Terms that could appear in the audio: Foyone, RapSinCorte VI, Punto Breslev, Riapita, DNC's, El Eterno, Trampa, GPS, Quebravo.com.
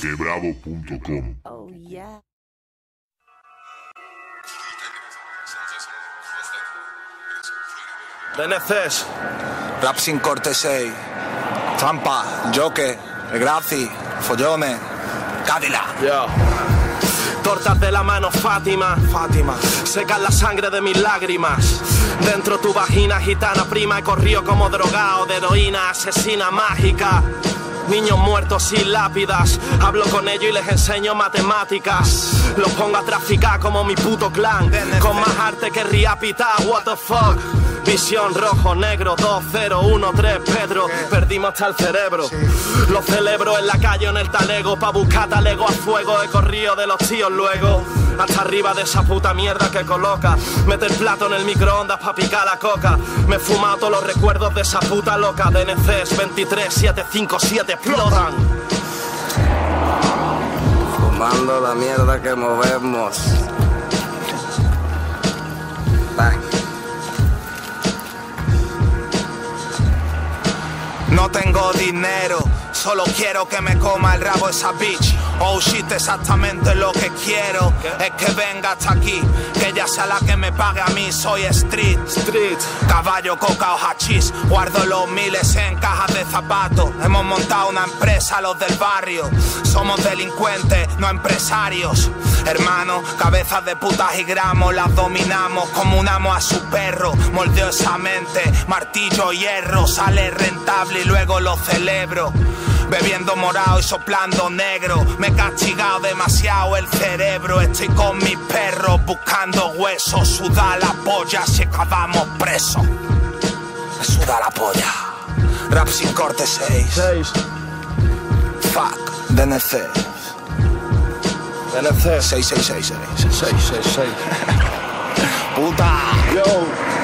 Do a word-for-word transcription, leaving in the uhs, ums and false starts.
Quebravo punto com. Oh, yeah. D N C's, RapSinCorte seis, Trampa, Joker, Grazi, Foyone, Cadillac. Yeah. Tortas de la mano, Fátima, Fátima. Secan la sangre de mis lágrimas. Dentro tu vagina, gitana prima. He corrido como drogado de heroína, asesina mágica. Niños muertos sin lápidas. Hablo con ellos y les enseño matemáticas. Los pongo a traficar como mi puto clan, con más arte que Riapita, what the fuck. Visión rojo, negro, dos cero uno tres, Pedro. Perdimos hasta el cerebro. Lo celebro en la calle o en el talego. Pa' buscar talego a fuego. He corrido de los tíos luego. Hasta arriba de esa puta mierda que coloca. Mete el plato en el microondas pa' picar la coca. Me he fumado todos los recuerdos de esa puta loca. D N C's veintitrés siete cinco siete explotan. Fumando la mierda que movemos. Bang. No tengo dinero, solo quiero que me coma el rabo esa bitch. Oh shit, exactamente lo que quiero. ¿Qué? Es que venga hasta aquí, que ella sea la que me pague a mí. Soy street, street. Caballo, coca o hachís. Guardo los miles en cajas de zapatos. Hemos montado una empresa, los del barrio. Somos delincuentes, no empresarios. Hermanos, cabezas de putas y gramos. Las dominamos, comunamos a su perro. Moldeo esa mente, martillo, hierro. Sale rentable y luego lo celebro. Bebiendo morado y soplando negro. Me he castigado demasiado el cerebro. Estoy con mis perros buscando huesos. Suda la polla si acabamos presos. Me suda la polla. RapSinCorte seis. Fuck D N C. D N C seis seis seis seis seis seis seis. Puta. Yo.